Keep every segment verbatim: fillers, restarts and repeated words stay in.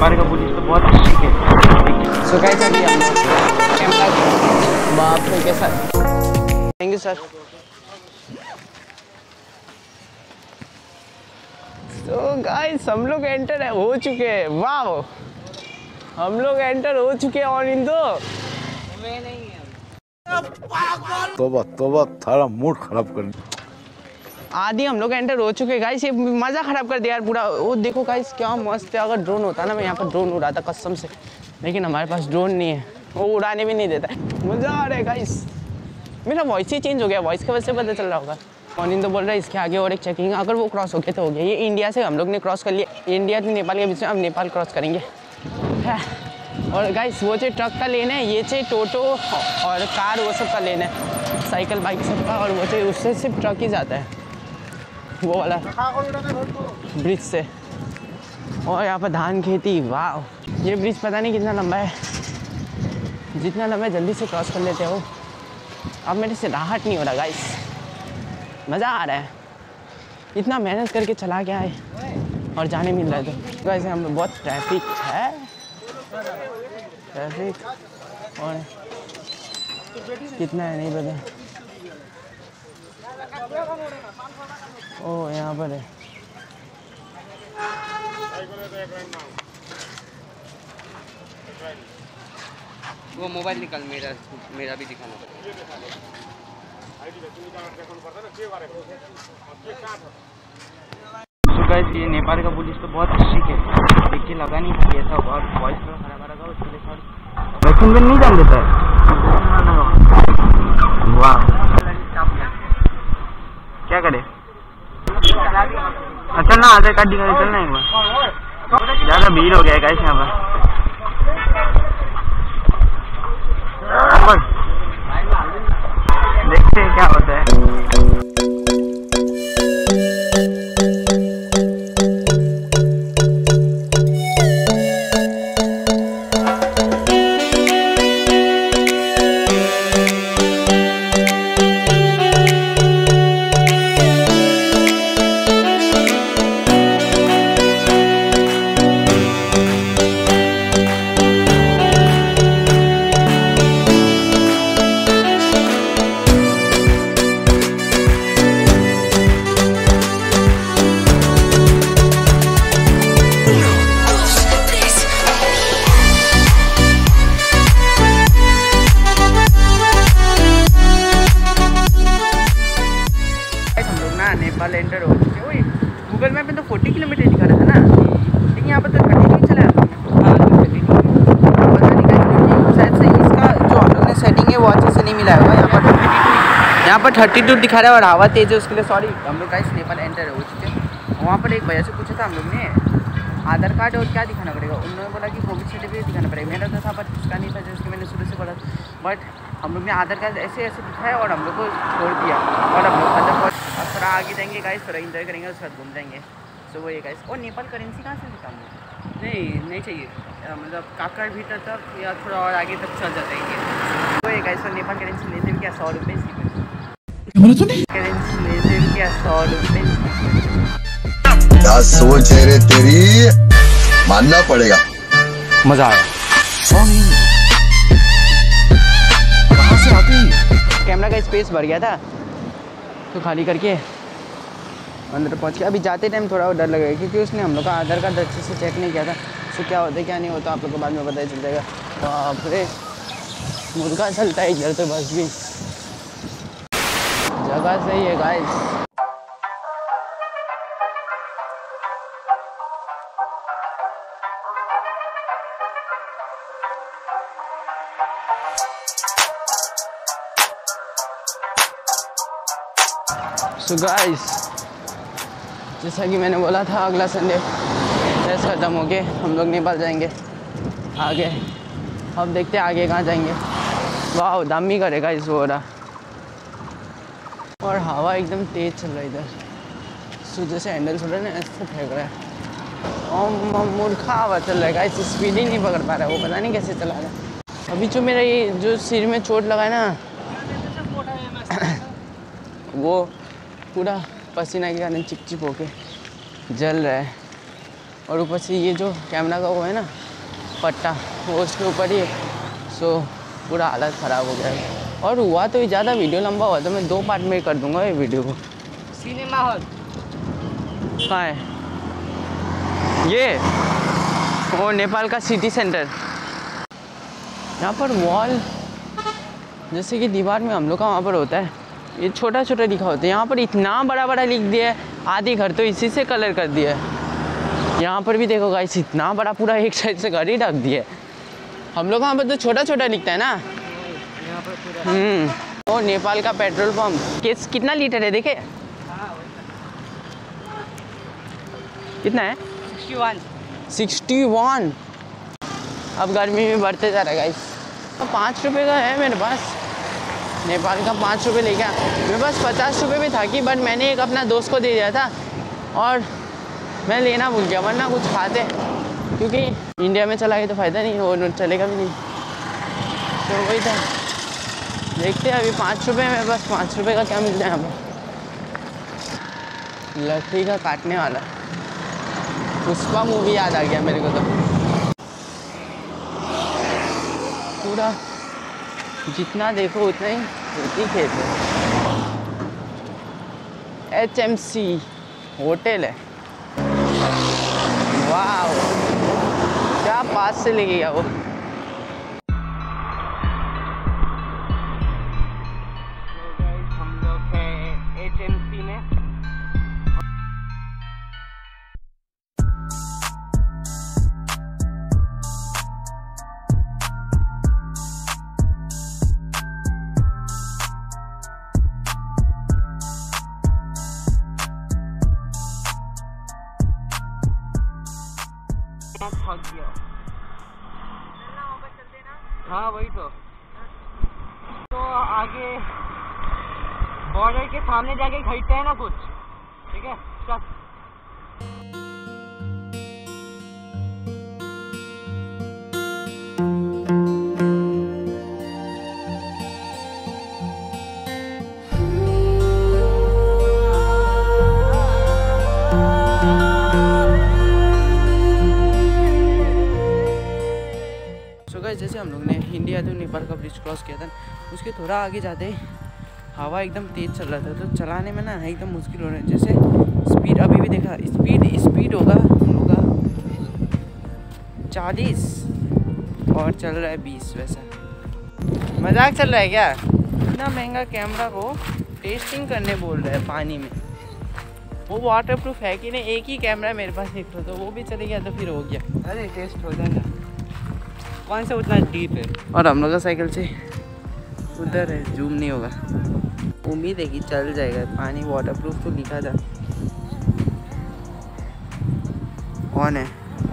नेपाल का पुलिस तो बहुत अच्छी है। सो गाइस अभी हम कैमरा बाप रे कैसा, thank you sir. So guys हम लोग एंटर है हो चुके हैं। वाओ हम लोग एंटर हो चुके हैं और इन दो मैं नहीं है। तोबा तोबा थारा मूड खराब कर आदि हम लोग एंटर हो चुके गाइस, ये मज़ा ख़राब कर दिया यार पूरा। वो देखो गाइस क्या मस्त है, अगर ड्रोन होता ना मैं यहाँ पर ड्रोन उड़ाता कसम से, लेकिन हमारे पास ड्रोन नहीं है, वो उड़ाने भी नहीं देता। मज़ा आ रहा है गाइस, मेरा वॉइस ही चेंज हो गया, वॉइस की वजह से पता चल रहा होगा। मोनिंद तो बोल रहा है इसके आगे और एक चेकिंग, अगर वो क्रॉस हो गया तो हो गया। ये इंडिया से हम लोग ने क्रॉस कर लिया, इंडिया से नेपाल के बीच में, अब नेपाल क्रॉस करेंगे। और गाइस वो चाहिए ट्रक का लेना है, ये चाहिए टोटो और कार वो सब का लेना है, साइकिल बाइक सब का, और वो चाहिए उससे सिर्फ ट्रक ही जाता है वो वाला ब्रिज से। और यहाँ पर धान खेती, वाह ये ब्रिज पता नहीं कितना लंबा है, जितना लंबा है जल्दी से क्रॉस कर लेते हो। अब मेरे से राहत नहीं हो रहा गाइस, मज़ा आ रहा है, इतना मेहनत करके चला गया है और जाने मिल रहा है। तो वैसे हम बहुत ट्रैफिक है, ट्रैफिक और कितना है नहीं पता। ओ यहाँ पर है वो मोबाइल निकाल, मेरा मेरा भी दिखाना पड़ेगा। तो गाइस ये नेपाल का पुलिस तो बहुत अच्छी है, देखिए लगा नहीं कि ऐसा और वॉइस थोड़ा खराब रहा उसके लिए, वैक्सीन में नहीं जान देता है। वाह क्या करे, अच्छा ना आधार कार्ड दिखा चलना एक बार, ज़्यादा भीड़ हो गया है गाइस यहाँ पर। देखते हैं क्या होता है। नेपाल एंटर हो चुके, वही गूगल मैप में तो चालीस किलोमीटर दिखा रहा था ना, लेकिन यहाँ पर तो थर्टी नहीं चला है, पता नहीं कैसे शायद से इसका जो हम लोग ने सेटिंग है वो अच्छे से नहीं मिला हुआ। यहाँ पर यहाँ पर बत्तीस दिखा रहा है और हवा तेज है, उसके लिए सॉरी। हम लोग गाइस नेपाल एंटर हो चुके हैं, वहाँ पर एक भैया से पूछा था हम लोग ने आधार कार्ड और क्या दिखाना पड़ेगा, उन्होंने बोला कि कोविड सर्टिफिकेट दिखाना पड़ेगा। मेरा तो था बट उसका नहीं था, जिसके मैंने सुबह से बोला, बट हम लोग ने आधार कार्ड ऐसे ऐसे दिखाया और हम लोग को छोड़ दिया। और हम लोग मतलब थोड़ा आगे जाएंगे गाइस, थोड़ा इंजॉय करेंगे, उसके बाद घूम जाएंगे। सो वो ये गाइस, और नेपाल करेंसी कहाँ से दिखाऊंगे, नहीं नहीं चाहिए, मतलब काकड़ भीतर तक या थोड़ा और आगे तक चल जाते हैं। वो ये गाइस, और नेपाल करेंसी लेते भी क्या सौ रुपये करेंसी लेते भी क्या सौ रुपये क्या सोच है रे तेरी, मानना पड़ेगा। मजा आया, कहाँ से आती, कैमरा का स्पेस भर गया था तो खाली करके अंदर पहुँच गया। अभी जाते टाइम थोड़ा डर लगेगा क्योंकि उसने हम लोग का आधार कार्ड अच्छे से चेक नहीं किया था, तो क्या होता है क्या नहीं होता आप लोग को बाद में पता ही चल जाएगा। बाप रे मुर्गा चलता है इधर तो, बस भी जगह सही है गाइस। सो so गाइस जैसा कि मैंने बोला था अगला संडे टेस्ट खत्म हो गए, हम लोग नेपाल जाएंगे आगे। अब देखते हैं आगे कहाँ जाएंगे। वाह दामी करेगा इस वो रहा, और हवा एकदम तेज़ चल रही इधर। सो so जैसे हैंडल छोड़ रहे ना ऐसे फेंक रहा है, और मूर्खा हवा चल रहा है गाइस, स्पीड ही नहीं पकड़ पा रहा है वो, पता नहीं कैसे चला रहा है। अभी जो मेरा ये जो सिर में चोट लगा है ना वो पूरा पसीना के कारण चिपचिप होके जल रहा है। और ऊपर से ये जो कैमरा का वो है ना पट्टा, वो उसके ऊपर ही, सो पूरा हालत ख़राब हो गया है। और हुआ तो ये ज़्यादा वीडियो लंबा हुआ तो मैं दो पार्ट में कर दूंगा ये वीडियो को। सिनेमा हॉल कहाँ है ये? और नेपाल का सिटी सेंटर। यहाँ पर वॉल जैसे कि दीवार में हम लोग का वहाँ पर होता है, ये छोटा छोटा लिखा होता है, यहाँ पर इतना बड़ा बड़ा लिख दिया है। आधी घर तो इसी से कलर कर दिया है। यहाँ पर भी देखो गाइस, इतना बड़ा पूरा एक साइड से घर ही ढक दिया है। हम लोग वहाँ पर तो छोटा छोटा लिखता है ना। हम्म और नेपाल का पेट्रोल पंप केस कितना लीटर है देखे? कितना है? Sixty one. अब गर्मी में बढ़ते जा रहा है गाइस। तो पाँच रुपये का है मेरे पास, नेपाल का पाँच रुपये लेके आया। मेरे पास पचास रुपये भी था कि, बट मैंने एक अपना दोस्त को दे दिया था और मैं लेना भूल गया, वरना कुछ खाते, क्योंकि इंडिया में चला गया तो फ़ायदा नहीं, वो नोट चलेगा भी नहीं, तो वही था। देखते हैं अभी पाँच रुपये मेरे पास, पाँच रुपये का क्या मिलता है हमें। लकड़ी का काटने वाला, पुष्पा मूवी याद आ गया मेरे को। तो पूरा जितना देखो उतना ही खेती खेत है। एच एम सी होटल है। वाह क्या पास से ले गया वो। हम लोग हैं एच एम सी में। हाँ वही तो तो आगे बॉर्डर के सामने जाके खरीदते हैं ना कुछ, ठीक है चल। जैसे हम लोग ने इंडिया टू नेपाल का ब्रिज क्रॉस किया था, उसके थोड़ा आगे जाते हवा एकदम तेज़ चल रहा था, तो चलाने में ना एकदम मुश्किल हो रहा है। जैसे स्पीड अभी भी देखा, स्पीड स्पीड होगा हम लोग का चालीस और चल रहा है बीस। वैसा मजाक चल रहा है क्या? इतना महंगा कैमरा को टेस्टिंग करने बोल रहा है पानी में। वो वाटर प्रूफ है कि नहीं, एक ही कैमरा मेरे पास निकला तो वो भी चले गया तो फिर हो गया। अरे टेस्ट हो जाएगा कौन सा उतना डीप है। और हम लोग का साइकिल से उधर है, जूम नहीं होगा। उम्मीद है कि चल जाएगा पानी, वाटरप्रूफ तो लिखा था। ऑन है,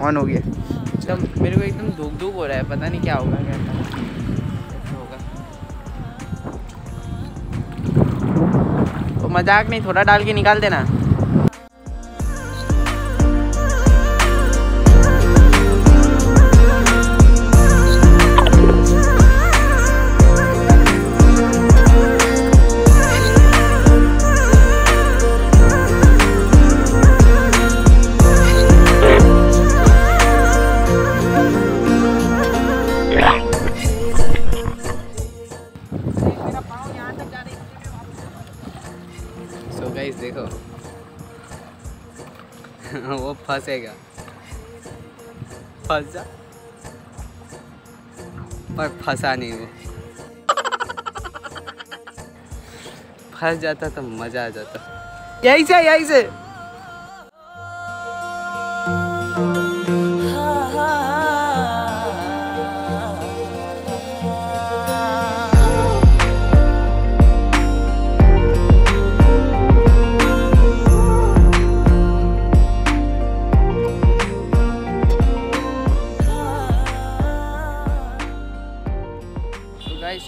ऑन हो गया। एकदम मेरे को एकदम धूप धूप हो रहा है, पता नहीं क्या होगा, क्या होगा। तो मजाक नहीं, थोड़ा डाल के निकाल देना। वो फंसेगा, फंसा पर फंसा नहीं। वो फंस जाता तो मजा आ जाता। यहीं से यहीं से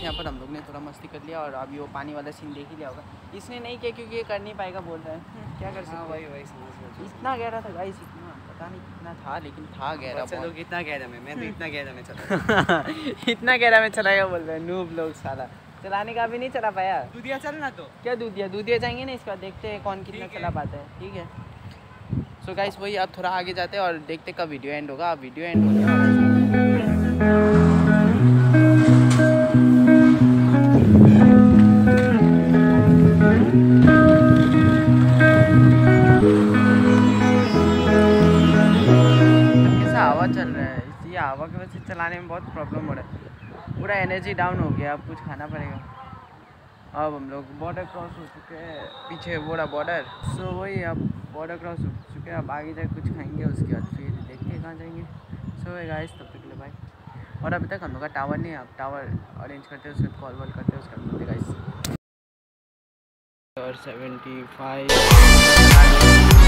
यहाँ पर हम लोग ने थोड़ा मस्ती कर लिया और अभी वो पानी वाला सीन देख ही लिया होगा। इसने नहीं किया क्योंकि ये कर नहीं पाएगा बोल रहा है, क्या कर सकते हैं। वही वही समझ। इतना गहरा था गाइस, इतना पता नहीं कितना था, लेकिन था गहरा। बच्चे लोग इतना गहरा में, मैं तो इतना गहरा में चला इतना गहरा में चलाएगा बोल रहे हैं नूब लोग। साला चलाने का भी नहीं चला पाया। दूधिया चलना तो क्या दूधिया दूधिया जाएंगे ना, इसका देखते हैं कौन कितना चला पाता है। ठीक है सो गाइस वही, अब थोड़ा आगे जाते हैं और देखते कब वीडियो एंड होगा। अब वीडियो एंड हो गया। चल रहा है इसी हवा की वजह से चलाने में बहुत प्रॉब्लम हो रहा है, पूरा एनर्जी डाउन हो गया। अब कुछ खाना पड़ेगा। अब हम लोग बॉर्डर क्रॉस हो चुके हैं, पीछे बोरा बॉर्डर। सो वही, अब बॉर्डर क्रॉस हो चुके हैं, अब आगे जाकर कुछ खाएंगे, उसके बाद फिर देखते हैं कहाँ जाएंगे। सो गाइस तब तक के लिए बाय। और अभी तक हम लोग का टावर नहीं है, अब टावर अरेंज करते हैं, उसके कॉल वॉल करते हैं, उसके बाद गाइस और सेवेंटी फाइव